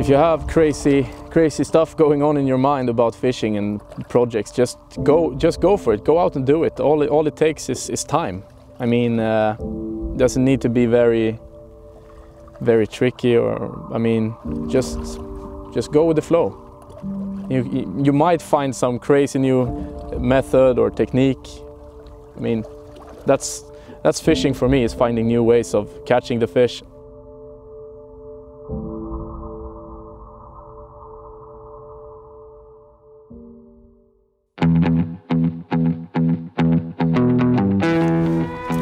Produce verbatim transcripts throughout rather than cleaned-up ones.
If you have crazy, crazy stuff going on in your mind about fishing and projects, just go, just go for it. Go out and do it. All it, all it takes is, is time. I mean, uh, doesn't need to be very, very tricky, or I mean, just, just go with the flow. You, you might find some crazy new method or technique. I mean, that's that's fishing for me, is finding new ways of catching the fish.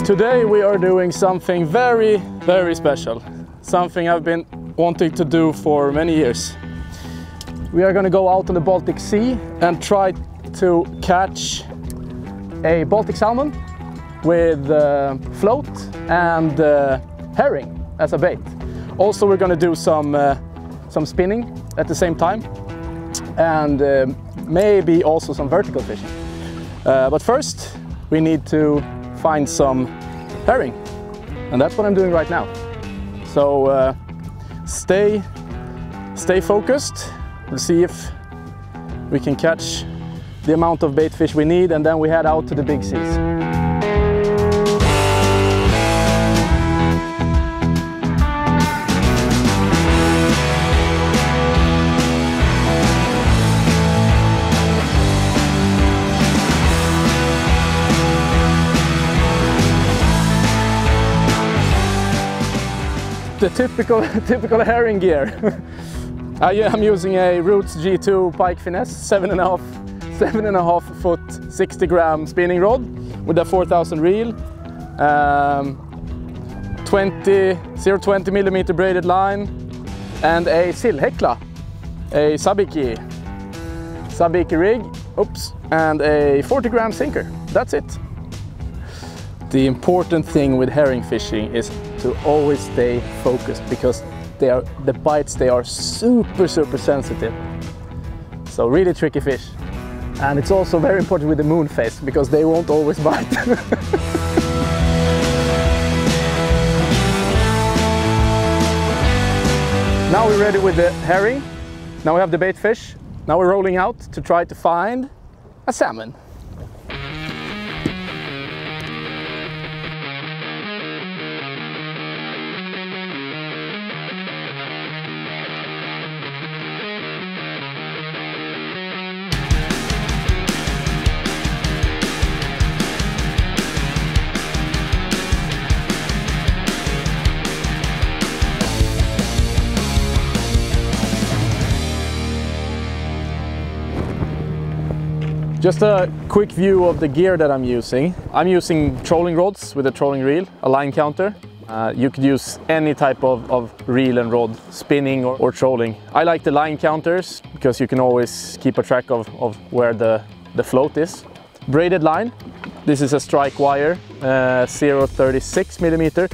Today we are doing something very, very special. Something I've been wanting to do for many years. We are going to go out on the Baltic Sea and try to catch a Baltic salmon with uh, float and uh, herring as a bait. Also, we're going to do some, uh, some spinning at the same time, and uh, maybe also some vertical fishing. Uh, but first, we need to find some herring, and that's what I'm doing right now. So uh, stay stay focused. We'll see if we can catch the amount of bait fish we need, and then we head out to the big seas. The typical, typical herring gear. I'm using a Roots G two Pike Finesse, seven and a half, seven and a half foot, sixty gram spinning rod with a four thousand reel, um, twenty millimeter braided line, and a Sil Hekla, a sabiki, sabiki rig, oops, and a forty gram sinker. That's it. The important thing with herring fishing is to always stay focused, because they are, the bites, they are super, super sensitive. So really tricky fish. And it's also very important with the moon phase, because they won't always bite. Now we're ready with the herring. Now we have the bait fish. Now we're rolling out to try to find a salmon. Just a quick view of the gear that I'm using. I'm using trolling rods with a trolling reel, a line counter. Uh, you could use any type of, of reel and rod, spinning or, or trolling. I like the line counters because you can always keep a track of, of where the, the float is. Braided line. This is a strike wire, uh, zero point three six millimeter.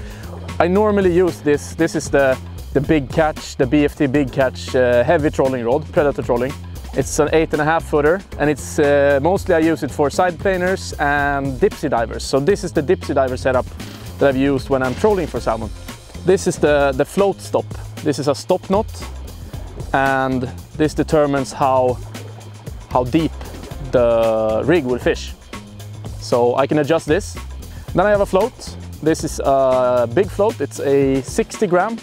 I normally use this. This is the, the Big Catch, the B F T Big Catch uh, heavy trolling rod, predator trolling. It's an eight and a half footer, and it's uh, mostly I use it for side planers and dipsy divers. So this is the dipsy diver setup that I've used when I'm trolling for salmon. This is the, the float stop. This is a stop knot, and this determines how, how deep the rig will fish. So I can adjust this. Then I have a float. This is a big float. It's a sixty gram.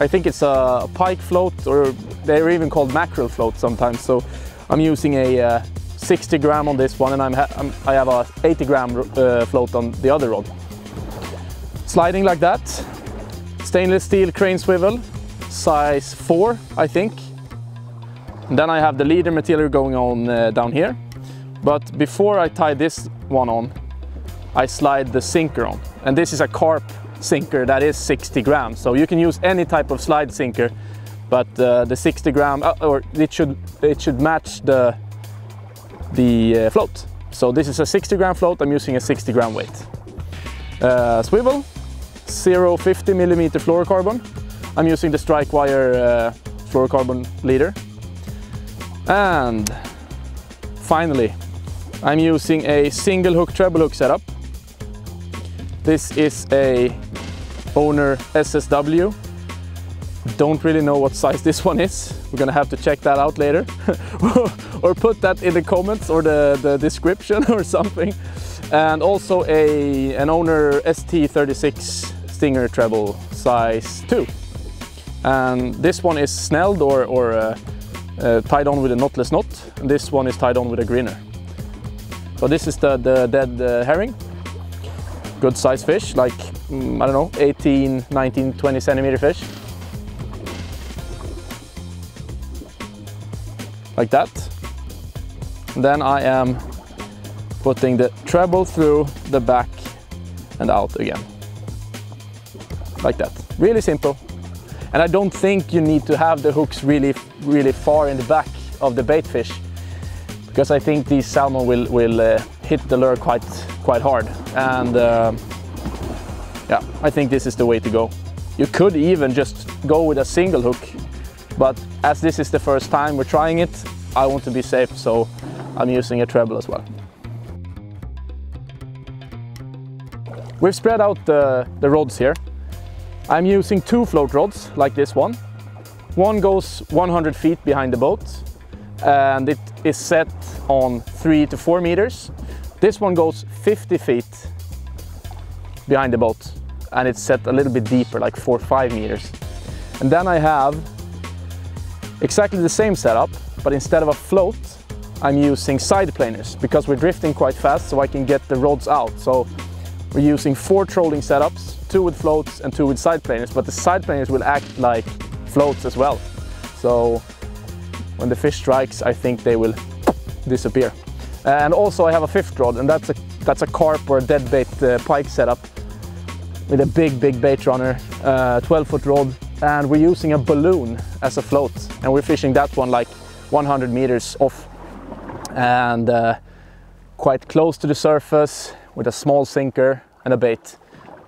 I think it's a pike float, or they're even called mackerel float sometimes. So I'm using a uh, sixty gram on this one, and I'm ha I'm, I have a eighty gram uh, float on the other rod. Sliding like that, stainless steel crane swivel, size four, I think. And then I have the leader material going on uh, down here. But before I tie this one on, I slide the sinker on, and this is a carp sinker that is sixty grams, so you can use any type of slide sinker, but uh, the sixty gram uh, or it should it should match the the uh, float. So this is a sixty gram float. I'm using a sixty gram weight. Uh, swivel, zero point five zero millimeter fluorocarbon. I'm using the strike wire uh, fluorocarbon leader, and finally I'm using a single hook treble hook setup. This is a Owner S S W Don't really know what size this one is. We're gonna have to check that out later. Or put that in the comments or the, the description or something. And also a, an Owner S T thirty-six Stinger Treble size two. And this one is snelled or, or uh, uh, tied on with a knotless knot. And this one is tied on with a greener. So this is the, the dead uh, herring. Good size fish, like, mm, I don't know, eighteen, nineteen, twenty centimeter fish. Like that. And then I am putting the treble through the back and out again. Like that. Really simple. And I don't think you need to have the hooks really, really far in the back of the bait fish, because I think these salmon will, will uh, hit the lure quite, quite hard. And uh, yeah, I think this is the way to go. You could even just go with a single hook, but as this is the first time we're trying it, I want to be safe, so I'm using a treble as well. We've spread out the, the rods here. I'm using two float rods, like this one. One goes one hundred feet behind the boat, and it is set on three to four meters. This one goes fifty feet behind the boat, and it's set a little bit deeper, like four or five meters. And then I have exactly the same setup, but instead of a float, I'm using side planers, because we're drifting quite fast, so I can get the rods out. So we're using four trolling setups, two with floats and two with side planers, but the side planers will act like floats as well. So when the fish strikes, I think they will disappear. And also I have a fifth rod, and that's a, that's a carp or a dead bait uh, pike setup with a big, big bait runner, uh, twelve foot rod. And we're using a balloon as a float, and we're fishing that one like one hundred meters off and uh, quite close to the surface with a small sinker and a bait.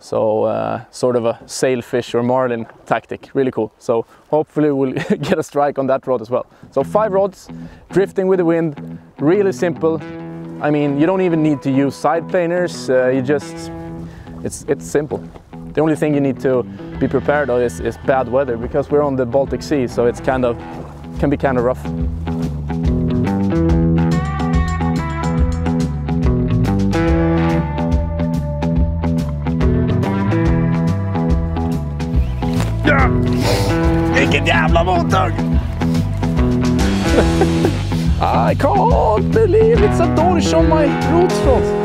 So uh, sort of a sailfish or marlin tactic, really cool. So hopefully we'll get a strike on that rod as well. So five rods, drifting with the wind, really simple. I mean, you don't even need to use side planers, uh, you just, it's, it's simple. The only thing you need to be prepared of is, is bad weather, because we're on the Baltic Sea, so it's kind of, can be kind of rough. Ja! Vilken jävla motor! I can't believe it's a dorsch on my Roots rod.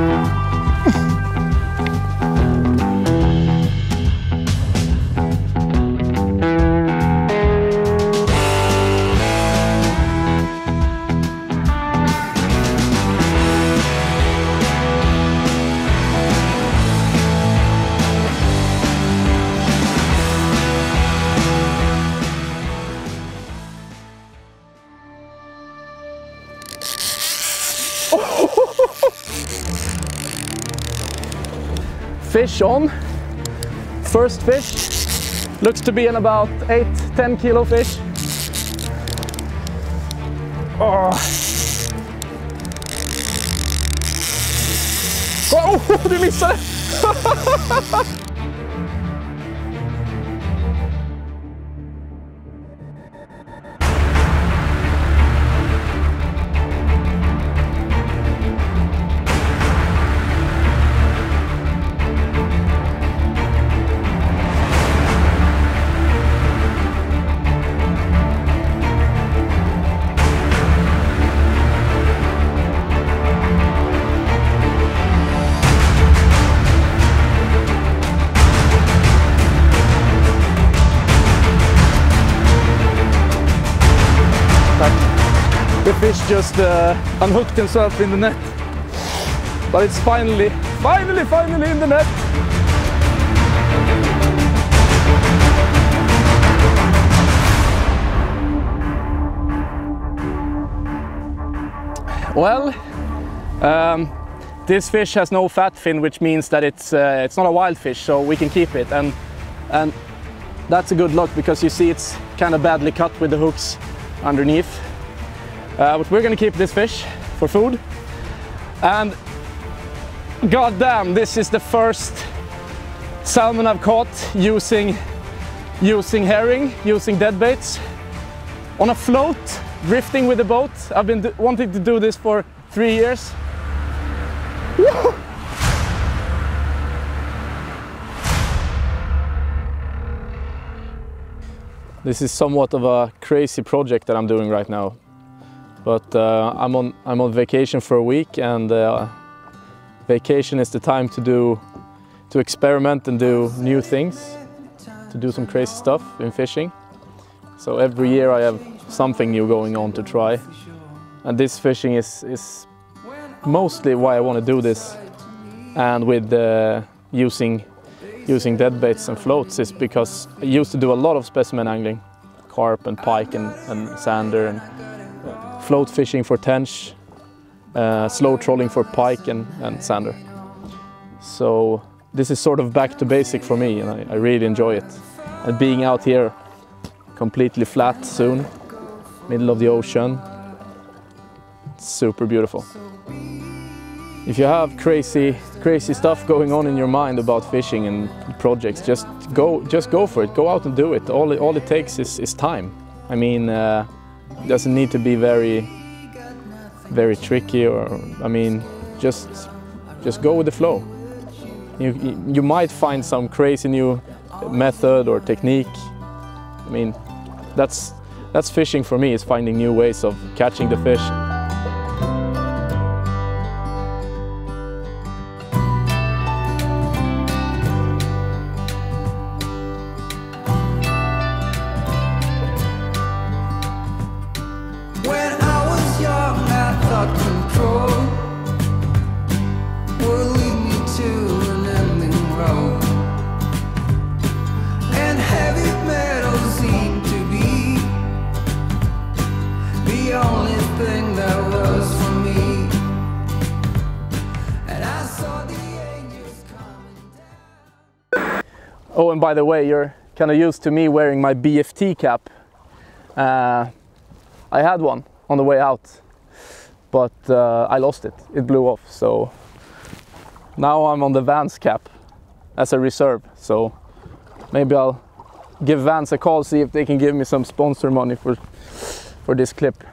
Fish on, first fish, looks to be an about eight to ten kilo fish. Oh, oh du missade! Fish just uh, unhooked himself in the net, but it's finally, finally, finally in the net. Well, um, this fish has no fat fin, which means that it's uh, it's not a wild fish, so we can keep it, and and that's a good luck, because you see it's kind of badly cut with the hooks underneath. Uh, but we're going to keep this fish for food, and God damn, this is the first salmon I've caught using using herring, using dead baits. On a float, drifting with the boat. I've been wanting to do this for three years. Woo! This is somewhat of a crazy project that I'm doing right now. But uh, I'm on I'm on vacation for a week, and uh, vacation is the time to do to experiment and do new things, to do some crazy stuff in fishing. So every year I have something new going on to try, and this fishing is is mostly why I want to do this. And with uh, using using deadbaits and floats is because I used to do a lot of specimen angling, carp and pike and, and sander, and float fishing for tench, uh, slow trolling for pike and, and sander. So this is sort of back to basic for me, and I, I really enjoy it. And being out here completely flat soon, middle of the ocean, it's super beautiful. If you have crazy, crazy stuff going on in your mind about fishing and projects, just go, just go for it. Go out and do it. All it, all it takes is, is time. I mean, uh, it doesn't need to be very, very tricky. Or I mean, just, just go with the flow. You, you might find some crazy new method or technique. I mean, that's, that's fishing for me. Is finding new ways of catching the fish. Oh, and by the way, you're kind of used to me wearing my B F T cap. Uh, I had one on the way out, but uh, I lost it. It blew off, so now I'm on the Vans cap as a reserve. So maybe I'll give Vans a call, see if they can give me some sponsor money for, for this clip.